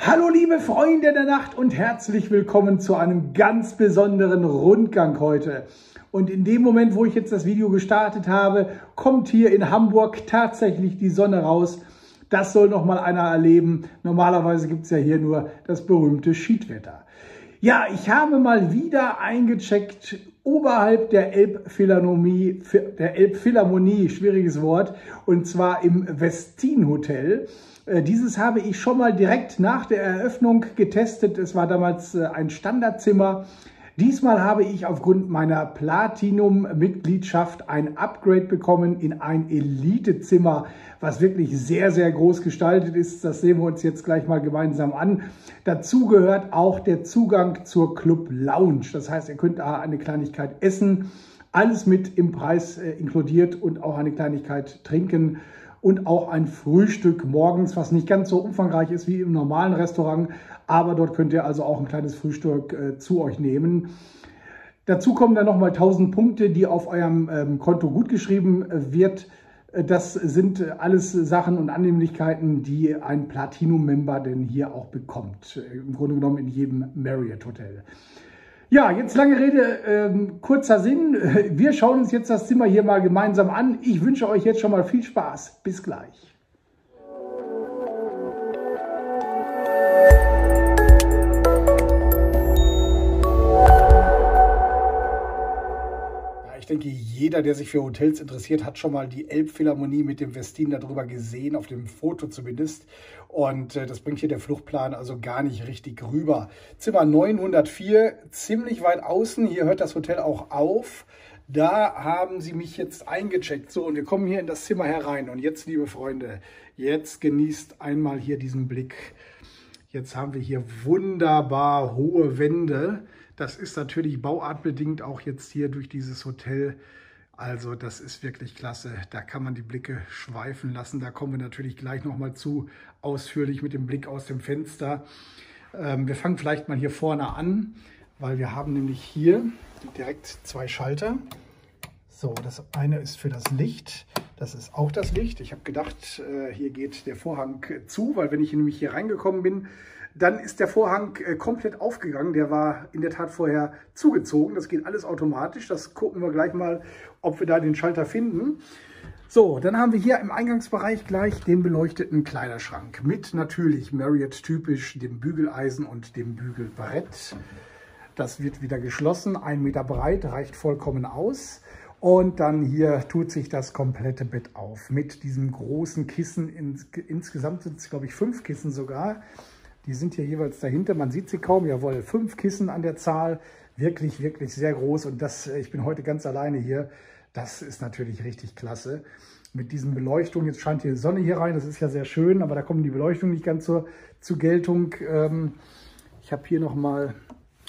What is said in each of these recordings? Hallo liebe Freunde der Nacht und herzlich willkommen zu einem ganz besonderen Rundgang heute. Und in dem Moment, wo ich jetzt das Video gestartet habe, kommt hier in Hamburg tatsächlich die Sonne raus. Das soll nochmal einer erleben. Normalerweise gibt es ja hier nur das berühmte Schiedwetter. Ja, ich habe mal wieder eingecheckt oberhalb der Elbphilharmonie, schwieriges Wort, und zwar im Westin Hotel. Dieses habe ich schon mal direkt nach der Eröffnung getestet. Es war damals ein Standardzimmer. Diesmal habe ich aufgrund meiner Platinum-Mitgliedschaft ein Upgrade bekommen in ein Elite-Zimmer, was wirklich sehr, sehr groß gestaltet ist. Das sehen wir uns jetzt gleich mal gemeinsam an. Dazu gehört auch der Zugang zur Club-Lounge. Das heißt, ihr könnt da eine Kleinigkeit essen, alles mit im Preis inkludiert und auch eine Kleinigkeit trinken. Und auch ein Frühstück morgens, was nicht ganz so umfangreich ist wie im normalen Restaurant. Aber dort könnt ihr also auch ein kleines Frühstück zu euch nehmen. Dazu kommen dann nochmal 1000 Punkte, die auf eurem Konto gutgeschrieben wird. Das sind alles Sachen und Annehmlichkeiten, die ein Platinum-Member denn hier auch bekommt. Im Grunde genommen in jedem Marriott-Hotel. Ja, jetzt lange Rede, kurzer Sinn. Wir schauen uns jetzt das Zimmer hier mal gemeinsam an. Ich wünsche euch jetzt schon mal viel Spaß. Bis gleich. Ja, ich denke, jeder, der sich für Hotels interessiert, hat schon mal die Elbphilharmonie mit dem Westin darüber gesehen, auf dem Foto zumindest. Und das bringt hier der Fluchtplan also gar nicht richtig rüber. Zimmer 904, ziemlich weit außen. Hier hört das Hotel auch auf. Da haben sie mich jetzt eingecheckt. So, und wir kommen hier in das Zimmer herein. Und jetzt, liebe Freunde, jetzt genießt einmal hier diesen Blick. Jetzt haben wir hier wunderbar hohe Wände. Das ist natürlich bauartbedingt auch jetzt hier durch dieses Hotel. Also das ist wirklich klasse, da kann man die Blicke schweifen lassen. Da kommen wir natürlich gleich nochmal zu, ausführlich mit dem Blick aus dem Fenster. Wir fangen vielleicht mal hier vorne an, weil wir haben nämlich hier direkt zwei Schalter. So, das eine ist für das Licht, das ist auch das Licht. Ich habe gedacht, hier geht der Vorhang zu, weil wenn ich nämlich hier reingekommen bin, dann ist der Vorhang komplett aufgegangen. Der war in der Tat vorher zugezogen. Das geht alles automatisch. Das gucken wir gleich mal, ob wir da den Schalter finden. So, dann haben wir hier im Eingangsbereich gleich den beleuchteten Kleiderschrank mit natürlich Marriott-typisch dem Bügeleisen und dem Bügelbrett. Das wird wieder geschlossen. 1 Meter breit, reicht vollkommen aus. Und dann hier tut sich das komplette Bett auf mit diesem großen Kissen. Insgesamt sind es, glaube ich, 5 Kissen sogar. Die sind hier jeweils dahinter, man sieht sie kaum, jawohl, 5 Kissen an der Zahl, wirklich, wirklich sehr groß. Und das, ich bin heute ganz alleine hier, das ist natürlich richtig klasse. Mit diesen Beleuchtungen, jetzt scheint hier Sonne hier rein, das ist ja sehr schön, aber da kommen die Beleuchtungen nicht ganz zur Geltung. Ich habe hier nochmal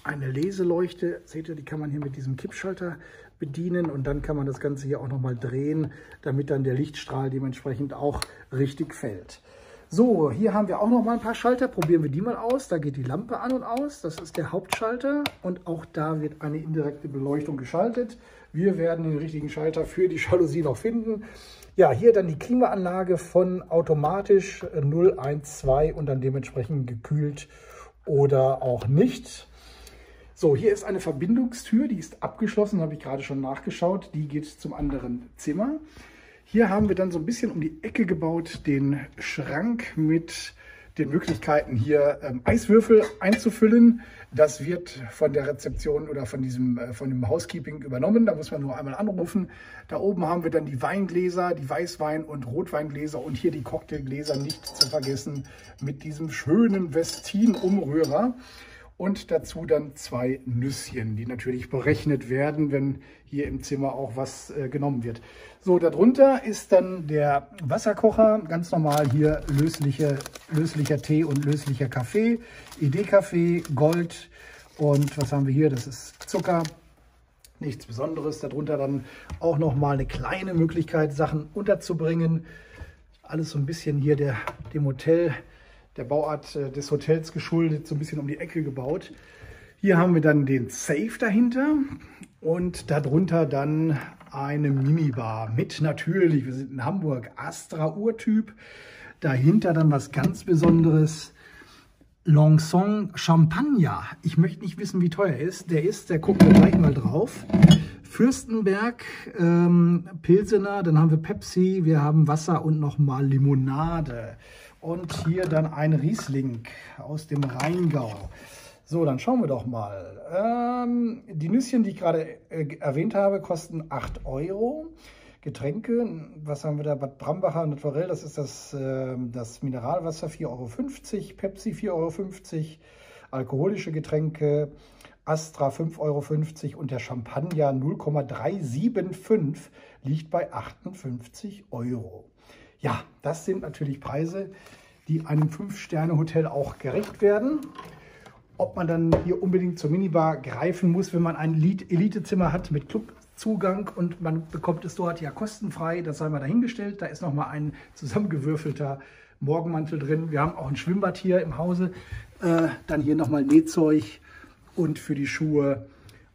eine Leseleuchte, seht ihr, die kann man hier mit diesem Kippschalter bedienen. Und dann kann man das Ganze hier auch nochmal drehen, damit dann der Lichtstrahl dementsprechend auch richtig fällt. So, hier haben wir auch noch mal ein paar Schalter. Probieren wir die mal aus. Da geht die Lampe an und aus. Das ist der Hauptschalter. Und auch da wird eine indirekte Beleuchtung geschaltet. Wir werden den richtigen Schalter für die Jalousie noch finden. Ja, hier dann die Klimaanlage von automatisch 0, 1, 2 und dann dementsprechend gekühlt oder auch nicht. So, hier ist eine Verbindungstür. Die ist abgeschlossen, habe ich gerade schon nachgeschaut. Die geht zum anderen Zimmer. Hier haben wir dann so ein bisschen um die Ecke gebaut, den Schrank mit den Möglichkeiten hier Eiswürfel einzufüllen. Das wird von der Rezeption oder von dem Housekeeping übernommen. Da muss man nur einmal anrufen. Da oben haben wir dann die Weingläser, die Weißwein- und Rotweingläser und hier die Cocktailgläser nicht zu vergessen mit diesem schönen Westin-Umrührer. Und dazu dann 2 Nüsschen, die natürlich berechnet werden, wenn hier im Zimmer auch was genommen wird. So, darunter ist dann der Wasserkocher. Ganz normal hier löslicher Tee und löslicher Kaffee. Idee-Kaffee, Gold und was haben wir hier? Das ist Zucker. Nichts Besonderes. Darunter dann auch nochmal eine kleine Möglichkeit, Sachen unterzubringen. Alles so ein bisschen hier dem Hotel, der Bauart des Hotels geschuldet, so ein bisschen um die Ecke gebaut. Hier haben wir dann den Safe dahinter und darunter dann eine Minibar mit natürlich, wir sind in Hamburg, Astra-Urtyp. Dahinter dann was ganz Besonderes, Longson Champagner. Ich möchte nicht wissen, wie teuer er ist. Der gucken wir gleich mal drauf. Fürstenberg, Pilsener, dann haben wir Pepsi, wir haben Wasser und nochmal Limonade. Und hier dann ein Riesling aus dem Rheingau. So, dann schauen wir doch mal. Die Nüsschen, die ich gerade erwähnt habe, kosten 8 Euro. Getränke, was haben wir da? Bad Brambacher Naturell, das ist das Mineralwasser, 4,50 Euro. Pepsi, 4,50 Euro. Alkoholische Getränke, Astra, 5,50 Euro. Und der Champagner 0,375 liegt bei 58 Euro. Ja, das sind natürlich Preise, die einem 5-Sterne-Hotel auch gerecht werden. Ob man dann hier unbedingt zur Minibar greifen muss, wenn man ein Elitezimmer hat mit Clubzugang und man bekommt es dort ja kostenfrei, das sei mal dahingestellt. Da ist nochmal ein zusammengewürfelter Morgenmantel drin. Wir haben auch ein Schwimmbad hier im Hause. Dann hier nochmal Nähzeug und für die Schuhe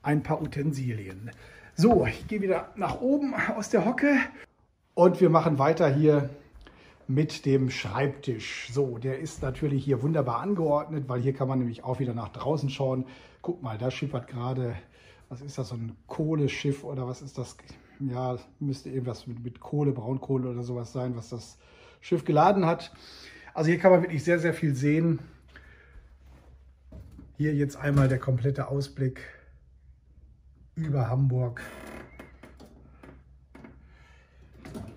ein paar Utensilien. So, ich gehe wieder nach oben aus der Hocke. Und wir machen weiter hier mit dem Schreibtisch. So, der ist natürlich hier wunderbar angeordnet, weil hier kann man nämlich auch wieder nach draußen schauen. Guck mal, da schippert gerade, was ist das, so ein Kohleschiff oder was ist das? Ja, müsste irgendwas mit Kohle, Braunkohle oder sowas sein, was das Schiff geladen hat. Also hier kann man wirklich sehr, sehr viel sehen. Hier jetzt einmal der komplette Ausblick über Hamburg.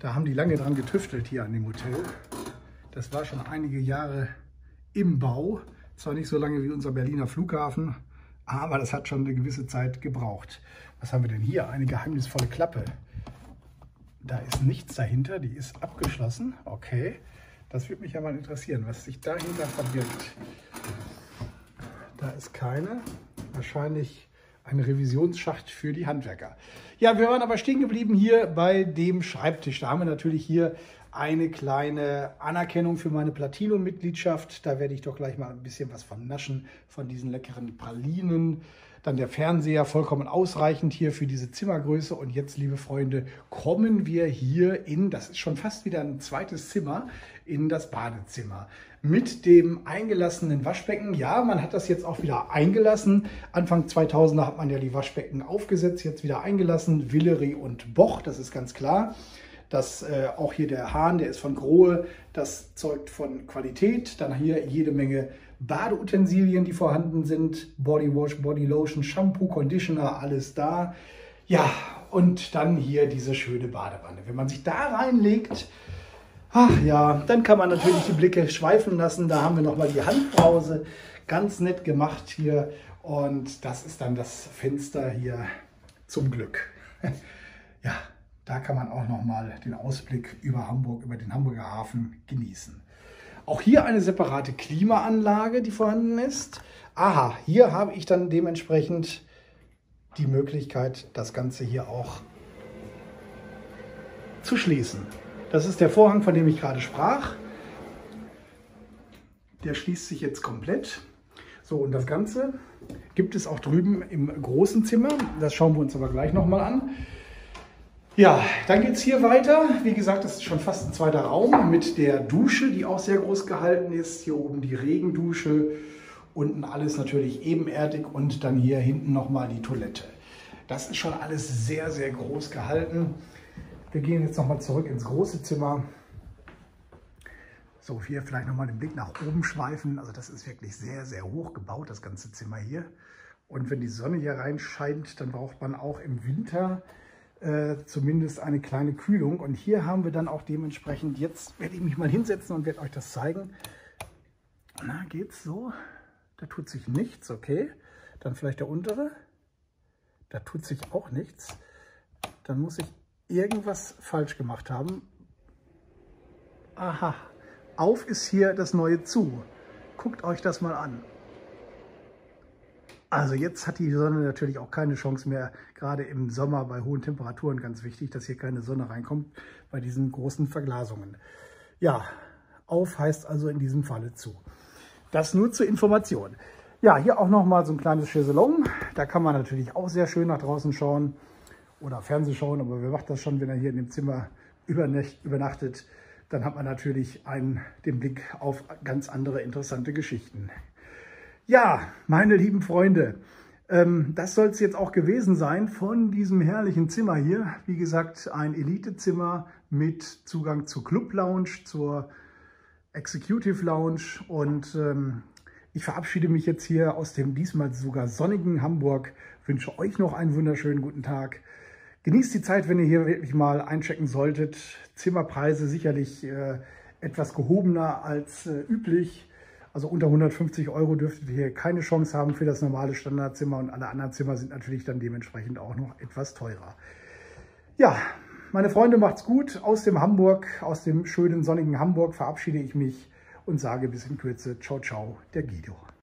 Da haben die lange dran getüftelt hier an dem Hotel. Das war schon einige Jahre im Bau. Zwar nicht so lange wie unser Berliner Flughafen, aber das hat schon eine gewisse Zeit gebraucht. Was haben wir denn hier? Eine geheimnisvolle Klappe. Da ist nichts dahinter, die ist abgeschlossen. Okay, das würde mich ja mal interessieren, was sich dahinter verbirgt. Da ist keine. Wahrscheinlich ein Revisionsschacht für die Handwerker. Ja, wir waren aber stehen geblieben hier bei dem Schreibtisch. Da haben wir natürlich hier eine kleine Anerkennung für meine Platinum-Mitgliedschaft. Da werde ich doch gleich mal ein bisschen was von naschen, von diesen leckeren Pralinen. Dann der Fernseher, vollkommen ausreichend hier für diese Zimmergröße. Und jetzt, liebe Freunde, kommen wir hier in, das ist schon fast wieder ein zweites Zimmer, in das Badezimmer. Mit dem eingelassenen Waschbecken. Ja, man hat das jetzt auch wieder eingelassen. Anfang 2000er hat man ja die Waschbecken aufgesetzt, jetzt wieder eingelassen. Villeroy und Boch, das ist ganz klar. Das, auch hier der Hahn, der ist von Grohe, das zeugt von Qualität. Dann hier jede Menge Badeutensilien, die vorhanden sind. Bodywash, Bodylotion, Shampoo, Conditioner, alles da. Ja, und dann hier diese schöne Badewanne. Wenn man sich da reinlegt, ach ja, dann kann man natürlich die Blicke schweifen lassen. Da haben wir nochmal die Handbrause, ganz nett gemacht hier. Und das ist dann das Fenster hier zum Glück. Ja, da kann man auch nochmal den Ausblick über Hamburg, über den Hamburger Hafen genießen. Auch hier eine separate Klimaanlage, die vorhanden ist. Aha, hier habe ich dann dementsprechend die Möglichkeit, das Ganze hier auch zu schließen. Das ist der Vorhang, von dem ich gerade sprach. Der schließt sich jetzt komplett. So, und das Ganze gibt es auch drüben im großen Zimmer. Das schauen wir uns aber gleich nochmal an. Ja, dann geht es hier weiter. Wie gesagt, das ist schon fast ein zweiter Raum mit der Dusche, die auch sehr groß gehalten ist. Hier oben die Regendusche, unten alles natürlich ebenerdig und dann hier hinten nochmal die Toilette. Das ist schon alles sehr, sehr groß gehalten. Wir gehen jetzt nochmal zurück ins große Zimmer. So, hier vielleicht nochmal den Blick nach oben schweifen. Also das ist wirklich sehr, sehr hoch gebaut, das ganze Zimmer hier. Und wenn die Sonne hier reinscheint, dann braucht man auch im Winter zumindest eine kleine Kühlung. Und hier haben wir dann auch dementsprechend, jetzt werde ich mich mal hinsetzen und werde euch das zeigen. Na, geht's so? Da tut sich nichts, okay. Dann vielleicht der untere. Da tut sich auch nichts. Dann muss ich irgendwas falsch gemacht haben. Aha, auf ist hier das neue zu. Guckt euch das mal an. Also jetzt hat die Sonne natürlich auch keine Chance mehr, gerade im Sommer bei hohen Temperaturen, ganz wichtig, dass hier keine Sonne reinkommt bei diesen großen Verglasungen. Ja, auf heißt also in diesem Falle zu. Das nur zur Information. Ja, hier auch nochmal so ein kleines Chaiselong. Da kann man natürlich auch sehr schön nach draußen schauen. Oder Fernsehen schauen, aber wer macht das schon, wenn er hier in dem Zimmer übernachtet? Dann hat man natürlich den Blick auf ganz andere interessante Geschichten. Ja, meine lieben Freunde, das soll es jetzt auch gewesen sein von diesem herrlichen Zimmer hier. Wie gesagt, ein Elitezimmer mit Zugang zur Club Lounge, zur Executive Lounge. Und ich verabschiede mich jetzt hier aus dem diesmal sogar sonnigen Hamburg. Wünsche euch noch einen wunderschönen guten Tag. Genießt die Zeit, wenn ihr hier wirklich mal einchecken solltet. Zimmerpreise sicherlich etwas gehobener als üblich. Also unter 150 € dürftet ihr hier keine Chance haben für das normale Standardzimmer. Und alle anderen Zimmer sind natürlich dann dementsprechend auch noch etwas teurer. Ja, meine Freunde, macht's gut. Aus dem Hamburg, aus dem schönen sonnigen Hamburg verabschiede ich mich und sage bis in Kürze, ciao, ciao, der Guido.